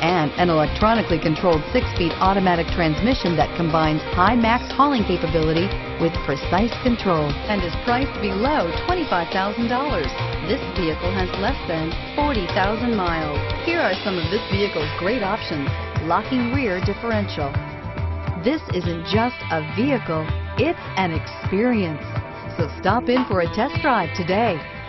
and an electronically controlled 6-speed automatic transmission that combines high max hauling capability with precise control and is priced below $25,000. This vehicle has less than 40,000 miles. Here are some of this vehicle's great options: locking rear differential. This isn't just a vehicle, it's an experience. So stop in for a test drive today.